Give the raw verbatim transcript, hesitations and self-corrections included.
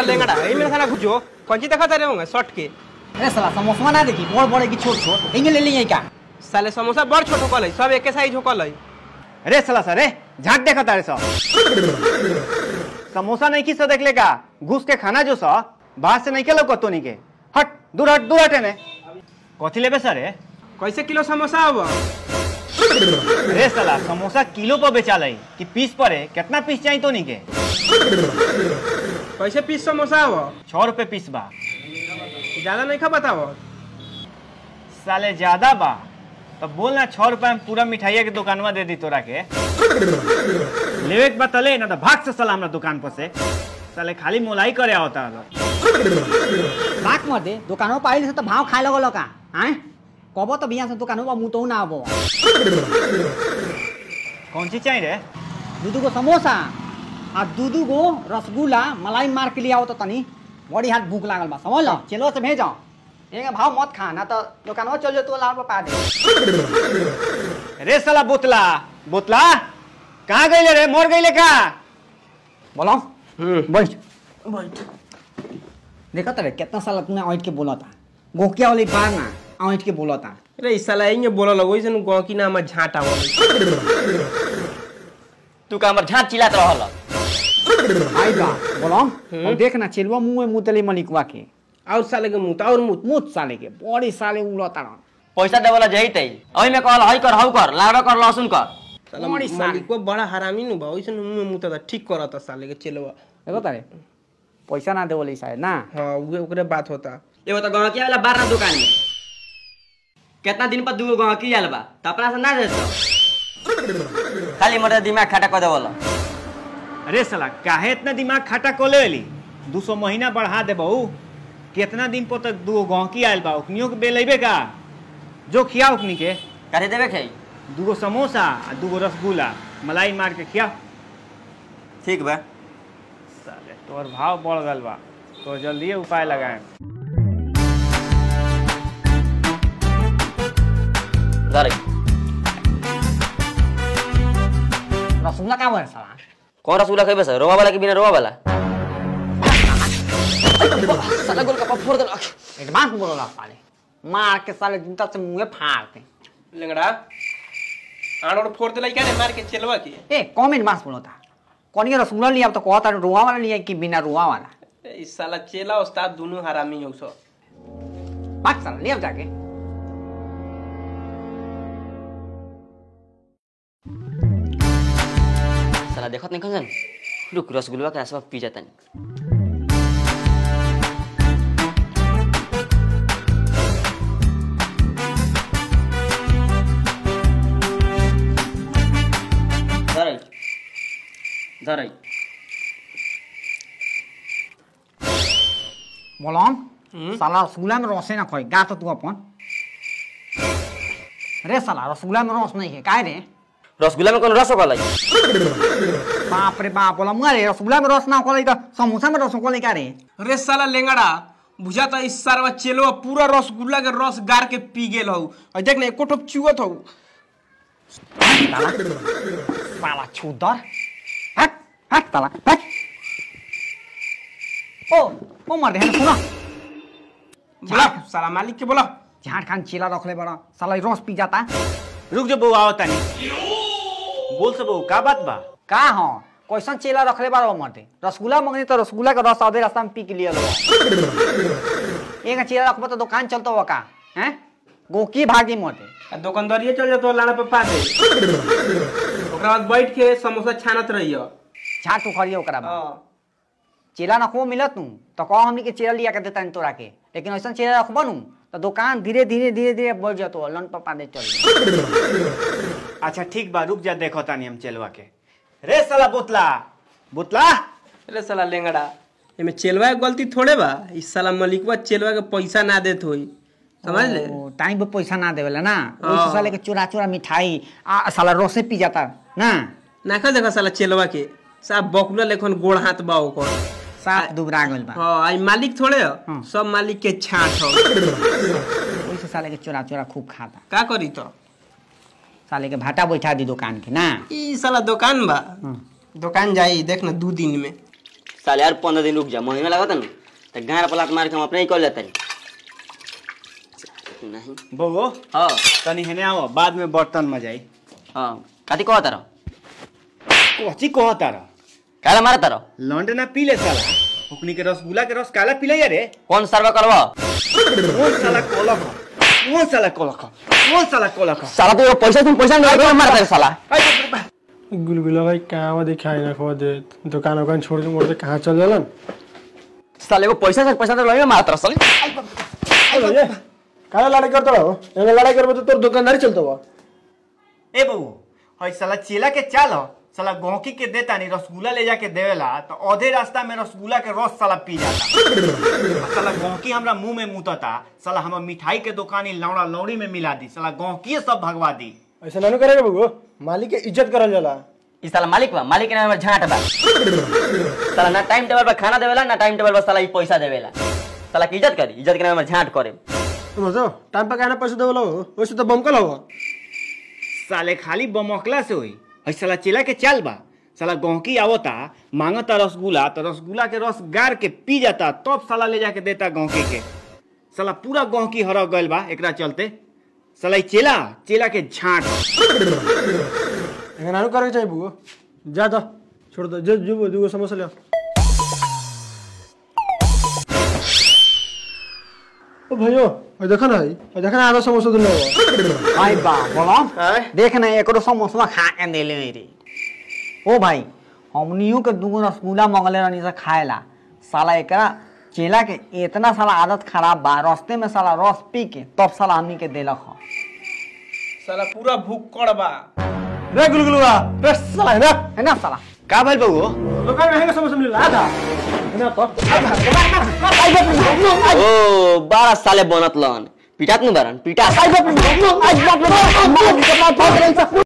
वाला लेंगड़ा इनमें साला गुजो कौन सी दिखाते रहेंगे शॉर्ट के। अरे साला समोसा ना देखी बड़ बड़े की छोट छोट इनमें ले लिए क्या साले समोसा बड़ छोट होकल है सब एके साइज होकल है। अरे साला सर झाट देखता रे सब समोसा नहीं किस देख लेगा घुस के खाना जो सौ बाहर से नहीं के लोग कतोनी के हट दूर हट दूर हटे ने कथी लेबे सर कैसे किलो समोसा अब। अरे साला समोसा किलो पर बेचाल है कि पीस पर है कितना पीस चाहिए तो नहीं के कैसे पीस समोसा हो छह रुपये पीस बा ज्यादा नहीं खा बताओ साले ज्यादा बा तो बोलना छह रुपये में पूरा मिठाइया के दुकानवा दे दी तोरा के लेवे के बात ना तो भाग से साला हमरा दुकान पर से साले खाली मोलाई करे होता भाग मर दे दुकानों पर आई से तो भाव खाए लगल का आए कबो तो बिया से दुकानों पर मुँह तो ना आबो। कौन सी चाहिए रे दूधू को समोसा आ दूधू को रसगुल्ला मलाई मार के लिए आओ तो तनी बड़ी हाथ भूख लागल बा समझ लो चलो से भेजो एक भाव मत खा ना तो दुकानों चल जो तो लाल पर पा दे। रे साला बोतला बोतला कहाँ गई रे मोर गई का बोलो बैठ बैठ देखा रे कितना साल तुमने औट के बोला था गोकिया वाली बार ना औट के बोला था। अरे इस साल आएंगे बोला लगो इसे गौ की नाम झाँट आओ तू का हमर झाँट चिल्लात रहल आई बा बोलम हम देखना चिलवा मुंह में मुतली मलिकवा के और साले के मुत और मुत मुत साले के बड़ी साले उलता रह पैसा देवला जइतै ओइ में कहल हई कर हउ कर लाड़ो कर लहसुन कर साला मलिकवा बड़ा हरामी नु बा ओइसन मुंह में मुतदा ठीक करत साले के चिलवा देखो तारे पैसा ना देवले साले ना हां ओकरे बात होता एगो त गहकी वाला बारह दुकान में कितना दिन पर दूगो गहकी आयल बा त अपना से ना देतो खाली मोर दिमाग खटा क देवला। अरे साला काहे इतना दिमाग खटा कोले ली दो सौ महीना बढ़ा दे बहू कितना दिन पर तक दो गौकी आयल बा उखनियों के बेलेबे का जो खिया उखनी के करे देवे खे दूगो समोसा आ दूगो रसगुल्ला मलाई मार के खिया ठीक बा साले तोर भाव बढ़ गल बा तो जल्दी उपाय लगाए रसगुल्ला का हुआ साला कौन रसूला खेबे सर रोवा वाला के बिना रोवा वाला साला गोल का पफोर दला एडवांस बोलला साले मार के साले जूता से मुंह फाड़ते लेंगड़ा आड़ोड़ फोड़ देला का ने मार के चलवा के ए कमेंट मास बोलता कोनी रसूला लिया अब तो कहता रोवा वाला लिया कि बिना रोवा वाला ए साला चेला उस्ताद दोनों हरामी हो सो बात साला ले जाके साला देखत नहीं कंजन रुक रसगुल्ला के आसपास पी जाता नहीं धरई बोलम साला रसगुल्ला में रस ना खोई गा तो तू अपन। अरे साला रसगुल्ला में रस नहीं है काहे रे रसगुल्ला में कौन रस होगा बाप रे बाप बोला मारे रसगुल्ला में रस ना होगा तो समोसा में रस होगा क्या रे। अरे साला लेंगड़ा बुझाता इस सारा चेलो पूरा रसगुल्ला के रस गार के पी गेल हौ और देख ने कोठप चुवत हौ साला छुदर हट हट साला हट ओ ओ मार रे सुना बोला साला मालिक के बोला झारखंड चेला रखले बड़ा साला रस पी जाता रुक जो बऊ आवता नहीं बोल सब का बात बा का हो कैसन चेला रखले बार मरते रसगुल्ला मंगनी तो रसगुल्ला का रस आधे रास्ता में पी के लिए एक चेला रखब तो दुकान चलतो का हैं गोकी भागी मरते दुकानदारिये चल जातो लाड़ा पे पा दे ओकरा बाद बैठ के समोसा छानत रहियो छाट उखरियो ओकरा बाद चेला ना को मिलत नु तो कह हमनी के चेला लिया के देता न तोरा के लेकिन ऐसन चेला रखब नु तो दुकान धीरे धीरे धीरे धीरे बढ़ जातो लन पापा दे चल। अच्छा ठीक बा रुक जा देखो तानी हम चेलवा के। रे साला बोतला बोतला रे साला लेंगड़ा एमे चेलवा के गलती थोड़े बा इस साला मलिकवा चेलवा के पैसा ना देत होई समझ ले टाइम पे पैसा ना देवेला ना उस साले के चुरा चुरा मिठाई आ साला रोसे पी जाता ना ना खा देखो साला चेलवा के साहब बकुला लेखन गोड़ हाथ बा ओकर साफ दुबरा गेल बा हां आई मालिक थोड़े हो सब मालिक के छांट हो ओइसे साले के चुरा चुरा खूब खाता का करी तो साले के भाटा बैठा दी दुकान के ना ई साला दुकान बा दुकान जाई देख ना दो दिन में साले यार पंद्रह दिन रुक जा, महीना लगा था ना गाय पलाट मार के हम अपने ही कर लेते नहीं बो। हाँ तनी हेने आओ बाद में बर्तन में जाई। हाँ कथी कह तार कथी कह तार काला मार तार लौंडे ना पी ले साला ओकनी के रस गुला के रस काला पी ले रे। कौन सर्वा करवा कौन साला कोला कौन साला कोला कौन साला कोला साला तो पैसा तुम पैसा नहीं मार दे साला। गुलगुला भाई कहां दिखाई ना खो दे दुकान वकान छोड़ के मोड़ के कहां चल जालन साले को पैसा से पैसा तो लई मात्र साले काला लड़ाई करतो हो एने लड़ाई करबो तो तोर दुकानदारी चलतो हो। ए बाबू हई साला चेला के चाल हो साला गौकी के देता नहीं रसगुल्ला ले जाके देवेला तो आधे रास्ता में रसगुल्ला के रस साला पी जाता साला गौकी हमरा मुंह में मुताता साला हम मिठाई के दुकानी लौड़ा लौड़ी में मिला दी साला गौकी सब भगवा दी। ऐसा नानू करेगा बबू मालिक के इज्जत करल जाला। ई साला मालिक बा मालिक के नाम पर झाट बा साला ना टाइम टेबल पर खाना देवेला ना टाइम टेबल पर साला ई पैसा देवेला साला की इज्जत करी इज्जत के नाम पर झाट करे तुम तो टाइम पर खाना पैसा देवेला ओसे तो बमकल हो साले खाली बमकला से होई। ऐ साला चेला के चाल बा साला गौकी आवता मांगता रसगुल्ला तो रसगुल्ला के रस गार के पी जाता तब साला ले जाके देता गौकी के साला पूरा गौकी हरा गइल बा एकरा चलते साला चेला चेला के झाट नानू करे चाहे बुगो जा दो छोड़ दो जो जो दुगो समोसा ले ओ भाईयो ओ देखा ना ओ देखा ना आधा समोसा दूंगा भाई बा बोला देख ना एकरो समोसा खा के दे ले रे। ओ भाई हमनियो के दुगो रसगुल्ला मंगले रानी से खाएला साला एकरा चेला के इतना साला आदत खराब बा रास्ते में साला रस पी के तब तो साला हमनी के देलक ह साला पूरा भूखड़ बा रे गुलगुलवा रे साला ना है ना साला का भइल बबू दुकान में समोसा मिल आधा ना तो ओ बारह साले बनत लन पिटात न बारन पिटा साइड में आज बात में